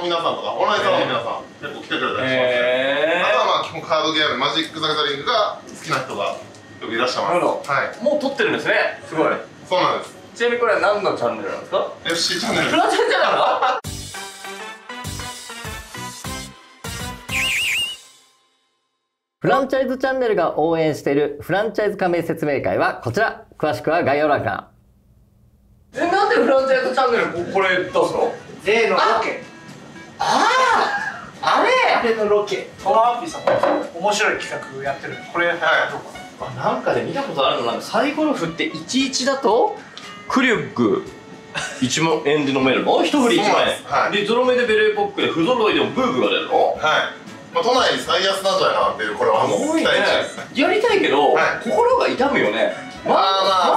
の皆さんとかオンラインサロンの皆さん、結構来てくれたりしますね。あとはまあ基本カードゲーム、マジック・ザ・ギャザリングが好きな人がよくいらっしゃいます。なるほど、はい、もう撮ってるんですね。すごい。そうなんです。ちなみにこれは何のチャンネルなんですか？ FC チャンネル。 FC チャンネルなの？フランチャイズチャンネルが応援しているフランチャイズ加盟説明会はこちら。詳しくは概要欄から。え、なんでフランチャイズチャンネルこれ出すの？例のロケ。ああ、あれ例のロケ。トランピーさんも面白い企画やってる。これ、はい、あ、なんかで見たことあるの。なんかサイコロ振って11だとクリュック1万円で飲めるの？一振り1万円で、ゾロ目でベレーポックで、不揃いでもブーブーが出るの？はい、都内最安なんじゃないかなっていう、これはもう期待値ですね。やりたいけど、心が痛むよね。まあ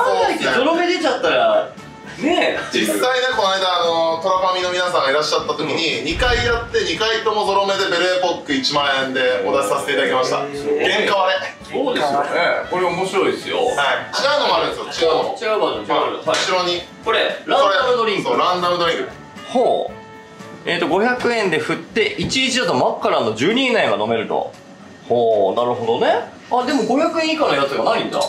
まあ、そうですね。ゾロ目出ちゃったら、ねえ。実際ね、この間、トラファミの皆さんがいらっしゃった時に、2回やって、2回ともゾロ目でベレーポック1万円でお出しさせていただきました。原価割れ。そうですよね。これ面白いですよ。違うのもあるんですよ。違うバージョン。後ろに。これ、ランダムドリンク。そう、ランダムドリンク。ほう。500円で振って11だとマッカランの12以内が飲めると。ほう、なるほどね。あ、でも500円以下のやつがないんだ。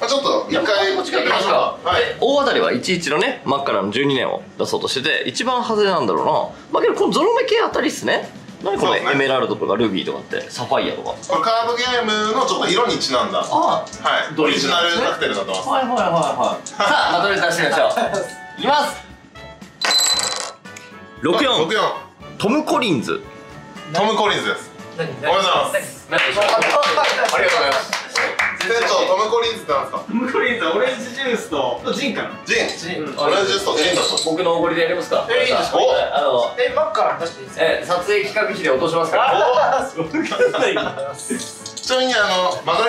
あ、ちょっと一回こっちから行きましょうか。大当たりは11のね、マッカランの12年を出そうとしてて、一番ハズレなんだろうな。まあけどこのゾロ目系当たりっすね。何これ、エメラルドとかルビーとかって、サファイアとか。これカードゲームのちょっと色にちなんだ、はい、オリジナルカクテルだと思います。はいはいはいはい。さあ、まとめて出してみましょう。いきます。64、トム・コリンズ。トム・コリンズです。おめでとうございます。ありがとうございます。店長、トム・コリンズって何ですか？トム・コリンズはオレンジジュースとジンかな。ジン、オレンジジュースとジンだと。僕のおごりでやりますか？いいですか？マッカラン出していいですか？撮影企画費で落としますから。ちなみに曲が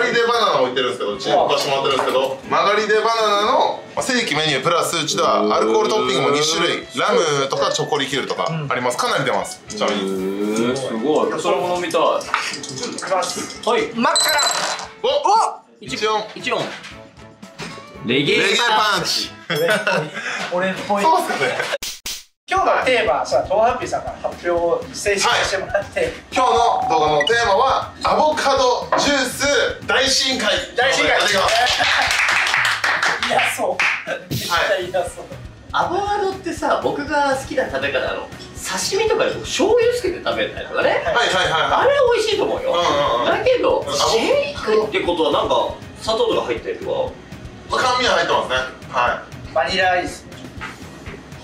りでバナナ置いてるんですけど、うちに置かしてもらってるんですけど、曲がりでバナナの正規メニュープラス、うちではアルコールトッピングも2種類、ラムとかチョコリキュールとかあります。かなり出ます。ちなみにすごい、それも飲みたい。はい、マッカラン。おっ、14、レゲエパンチ。俺っぽい。そうっすね。今日のテーマはさ、トランピーさんから発表を正式にしてもらって、今日の動画のテーマはアボカドジュース大深海。大深海。嫌そう、絶対嫌そう。アボカドってさ、僕が好きな食べ方の刺身とかで醤油つけて食べたりとかね。はいはいはい。あれ美味しいと思うよ。だけどシェイクってことは、なんか砂糖とか入ったりとか、甘味は入ってますね。はい、バニラアイス。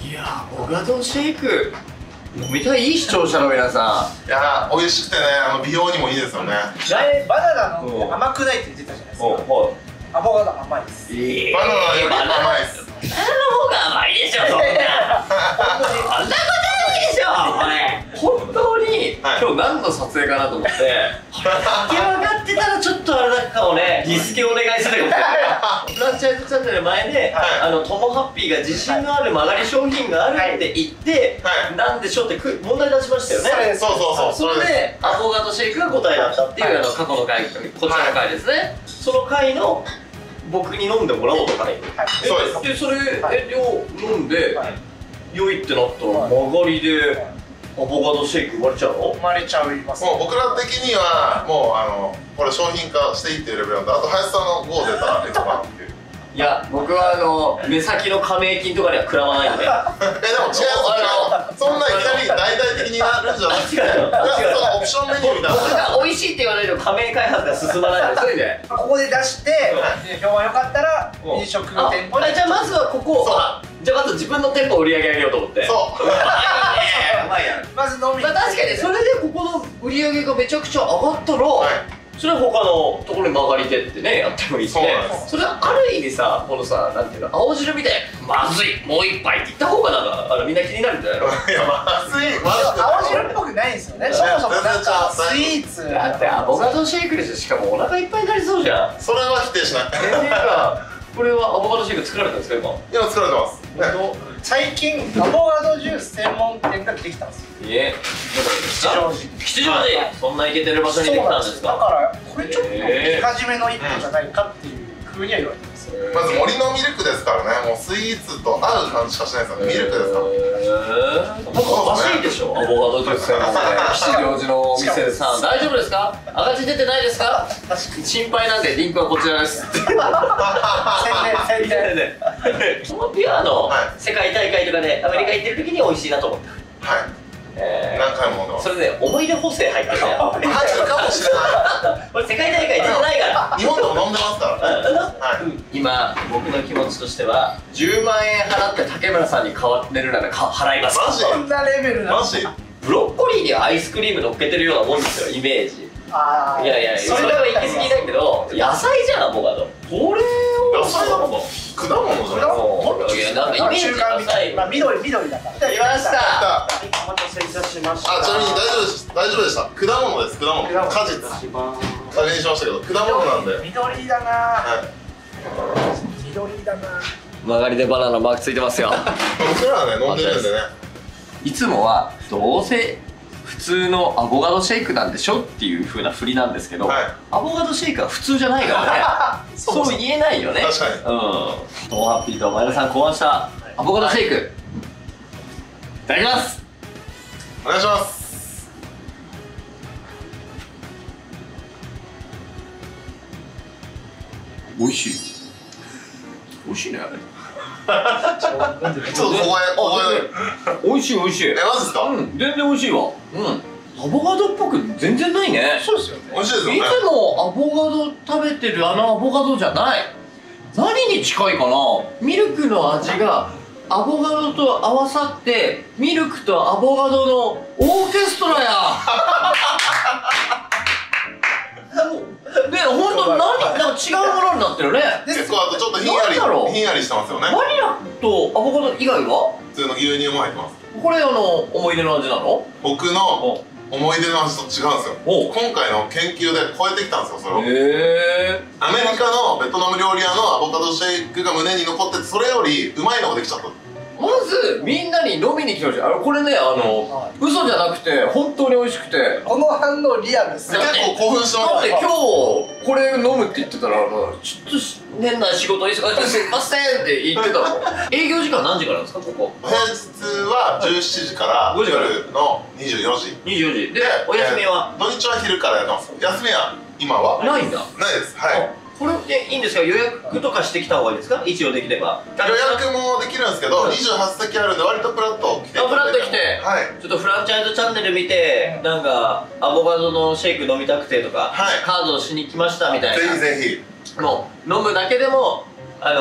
いやー、アボカドシェイク飲みたい視聴者の皆さん。いやー、美味しくてね、美容にもいいですよね。前バナナの甘くないって言ってたじゃないですか。アボカド甘いです。バナナより甘いです。バナナの方が甘いでしょ、そんな。あんなことないでしょ。これ本当に今日何の撮影かなと思って、出来上がってたらちょっとあれだかもね、リスケお願いしてたけど、フランチャイズチャンネル前で、トモハッピーが自信のある曲がり商品があるって言って、なんでしょうって問題出しましたよね。そうそうそう。それで、アボカドシェイクが答えだったっていう過去の回、こちらの回ですね。その回の僕に飲んでもらおうとかね。そうです。で、それ量飲んで、良いってなったら、曲がりでアボカドシェイク生まれちゃうの？生まれちゃいます。もう僕ら的には、もうこれ商品化していいっていうレベルなんで、あと林さんのゴー出たら、いや、僕は目先の加盟金とかには食らわないんで。え、でも違う、そんないきなり大々的になるんじゃないですか。オプションメニューみたいな。僕が美味しいって言われる加盟開発が進まないので、ここで出して、評判良かったら飲食店。ほら、じゃあまずはここ。じゃあまず自分の店舗を売り上げ上げようと思って。そう、まず飲みに行って。確かにそれでここの売り上げがめちゃくちゃ上がったら、それは他のところに曲がり手ってね、やってもいいしね。それはある意味さ、このさ、なんていうの、青汁みたいな、まずい、もう一杯って言った方がなんかみんな気になるんじゃないの？いや、まずい、青汁っぽくないんですよね。そもそもなんかスイーツだって、アボカドシェイクでしょ。しかもお腹いっぱいになりそうじゃん。それは否定しない。これはアボカドシェイク作られたんですか、今？いや、作られてます。最近アボカドジュース専門店ができたんですよ。いえ、吉祥寺。吉祥寺、そんなイケてる場所にできたんですか？だからこれちょっと見かじめの一歩じゃないかっていう。風には言われてます。まず森のミルクですからね、もうスイーツと合う感じしかしないですよね。ミルクですからね。なんかおかしいでしょ。アボカドですからね。吉祥寺のお店です。さん大丈夫ですか？赤字出てないですか？心配なんでリンクはこちらです。このピュアの世界大会とかでアメリカ行ってる時に美味しいなと思った。はい。何回もそれで思い出補正入ってるね。入ってるかもしれない。これ世界大会出てないから。日本でも飲んでますから。今僕の気持ちとしては10万円払って竹村さんに代われるなら払います。マジ？そんなレベルなの？マジ？ブロッコリーにアイスクリーム乗っけてるようなもんですよイメージ。ああ。いやいやそれは行き過ぎだけど野菜じゃんアボカド。これを。野菜アボカド。果物じゃない。なんかイメージがない。まあ緑だから。いました。お待たせいたしました。あ、ちなみに大丈夫でした。果物です。果物。果実。確認しましたけど果物なんで。緑だな。緑だな。曲がりでバナナマークついてますよ。僕らはね飲んでるんでね。いつもはどうせ普通のアボカドシェイクなんでしょっていう風な振りなんですけど、アボカドシェイクは普通じゃないからね。そう言えないよね。確かに。トモハッピーと前田さん考案したアボカドシェイク。いただきます。お願いします。美味しい。美味しいね。ちょっと美味しい。え、マジですか？うん、全然美味しいわ。うん。アボカドっぽく全然ないね。そうですよね。美味しいですよね。いつもアボカド食べてるあのアボカドじゃない。何に近いかな？ミルクの味が。アボカドと合わさってミルクとアボカドのオーケストラや。ね、本当なんか違うものになってるね。結構あとちょっとひんやりしてますよね。バニラとアボカド以外は？普通の牛乳も入ってます。これ思い出の味なの？僕の思い出の味と違うんですよ。今回の研究で超えてきたんですよ、それを。アメリカのベトナム料理屋のアボカドシェイクが胸に残って、それよりうまいのができちゃった。まずみんなに飲みに来てほしい。これね、嘘じゃなくて本当に美味しくて、この反応リアルですね。結構興奮してます。だって今日これ飲むって言ってたら、ちょっと年内仕事忙しいすいませんって言ってたの。営業時間何時からですか、ここ？平日は17時から夜の24時。24時でお休みは？土日は昼からやってます。休みは今はないんだ。ないです。はい。これでいいんですか？予約とかしてきた方がいいですか？一応できれば予約もできるんですけど、28席あるんで割とプラッと来て、あ、プラッと来て、はい、ちょっとフランチャイズチャンネル見て、なんかアボカドのシェイク飲みたくてとか、はい、カードをしに来ましたみたいな、ぜひぜひもう飲むだけでもマ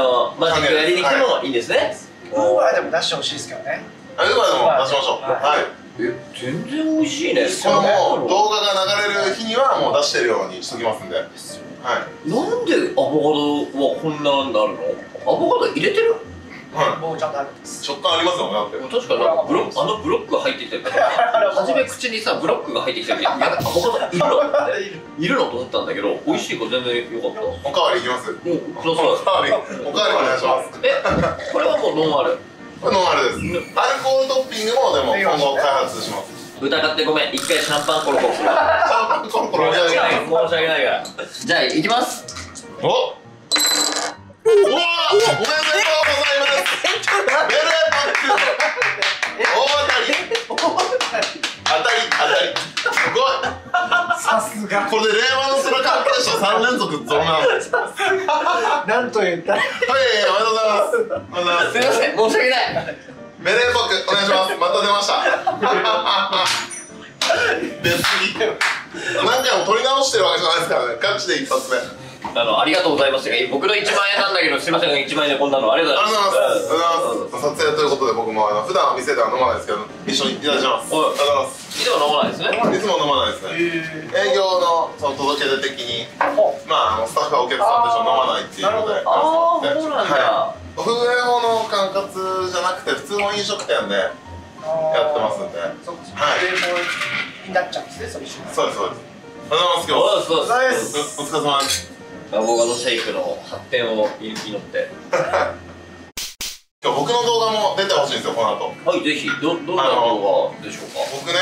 ジックやりに来てもいいんですね。Uberでも出してほしいですけどね。Uberでも出しましょう。はい。全然美味しいね。このもう動画が流れる日にはもう出してるようにしときますんで。はい。なんでアボカドはこんなになるの？アボカド入れてる？はい。もうちゃんとあるんです。食感ありますよね。だって確かなんかブロックが入ってきてるから。初め口にさブロックが入ってきてるけど、アボカドいるの？いるのと思ったんだけど、美味しいから全然良かった。おかわりいきます。うん。そうそう。おかわりお願いします。これはもうノンアル。ノンアルです。アルコールトッピングもでも今後開発します。疑ってごめん、一回シャンパンコロコロする。シャンパンコロコロ申し訳ないから。じゃあ行きます。お。おめでとうございます。大当たり。当たり。すごい。さすが。これで令和の空関係者3連続ゾーンアウト。なんと言った。はい、おめでとうございます。すみません、申し訳ない。メレーっぽくお願いします。また出ました。出過ぎ。何回も撮り直してるわけじゃないですからね。ガチで一発目。ありがとうございましたが、僕の1万円なんだけど、すみませんが1万円でこんなのありがとうございます。撮影ということで僕も普段は店では飲まないですけど、一緒にいただきます。おはようございます。いつも飲まないですね。いつも飲まないですね。営業のその届け出的に、スタッフはお客さんでしょ飲まないっていうので、ああそうなんだ。風営法の管轄じゃなくて普通の飲食店でやってますんで。そうです。風営法になっちゃうんですね、それ。そうですそうです。おはようございます。お疲れ様です。アボカドシェイクの発展を祈って。今日僕の動画も出てほしいんですよ、この後。はい、ぜひ。どんな動画でしょうか。僕ね。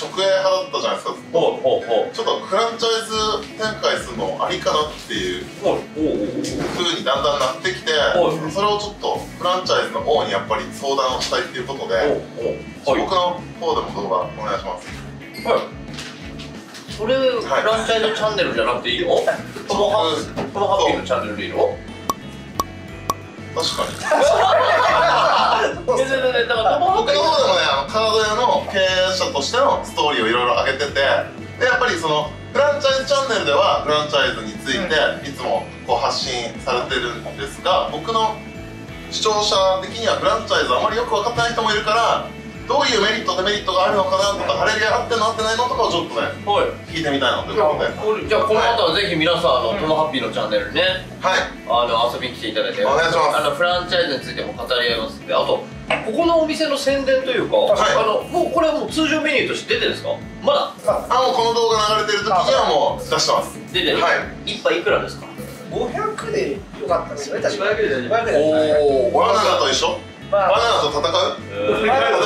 直営派だったじゃないですか。ちょっとフランチャイズ展開するのありかなっていう風にだんだんなってきて、それをちょっとフランチャイズの方にやっぱり相談をしたいっていうことで、僕の方でも動画お願いします。はい、それフランチャイズチャンネルじゃなくていいの？トモハッピーのチャンネルでいいの？確かに。僕の方でもね、カード屋の経営者としてのストーリーをいろいろ上げてて、でやっぱりそのフランチャイズチャンネルではフランチャイズについていつもこう発信されてるんですが、僕の視聴者的にはフランチャイズあまりよく分かってない人もいるから、どういうメリットデメリットがあるのかなとか、ハレリア合ってるの合ってないのとかをちょっとね、聞いてみたいなということで。じゃあこの後はぜひ皆さん、トモハッピーのチャンネルね、遊びに来ていただいて、お願いします。フランチャイズについても語り合いますんで、あとここのお店の宣伝というか、もうこれはもう通常メニューとして出てるんですか？まだこの動画流れてる時にはもう出してます。出てる。1杯いくらですか？500でよかったですよね。確か500で500で。おお、バナナと一緒？バナナと戦う？バナナ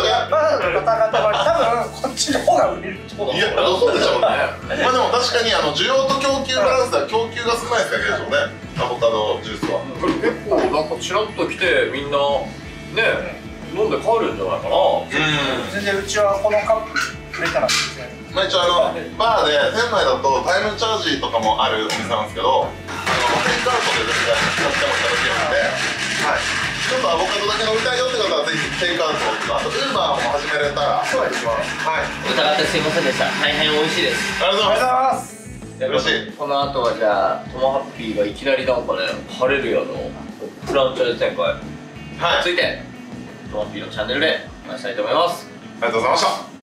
と戦う。多分こっちの方が売れる。いや、そうでしょうね。まあでも確かに需要と供給バランスは供給が少ないですからね。アボカドジュースは。結構なんかちらっと来てみんなね飲んで帰るんじゃないかな。全然うちはこのカップ売れたらですね。まあ一応バーで店内だとタイムチャージとかもあるお店なんですけど、テイクアウトでですね使ってもらってますので。ちょっとアボカドだけ飲みたいよって方はぜひテイクアウトとか、あと Uber も始められたら。そうです。はい。疑ってすいませんでした。大変美味しいです。ありがとうございます。よろしい。この後はじゃあトモハッピーがいきなりなんかね、ハレルヤのフランチャイズ展開についてトモハッピーのチャンネルでお話したいと思います。ありがとうございました。